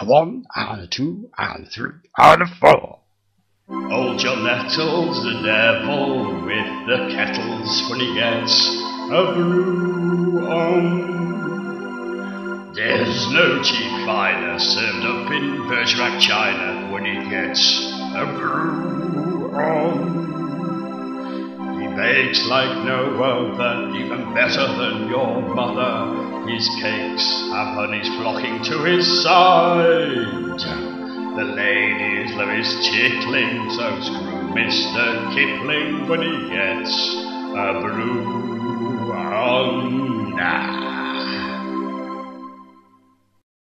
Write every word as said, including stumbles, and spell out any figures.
A one, and a two, and a three, and a four. Old John Nettles, the devil with the kettles, when he gets a brew on. There's no cheap liner served up in Bergerac, China, when he gets a brew on. He bakes like no other, even better than your mother. His cakes have honeys flocking to his side. The ladies love his chickling, so screw Mister Kipling when he gets a brew on.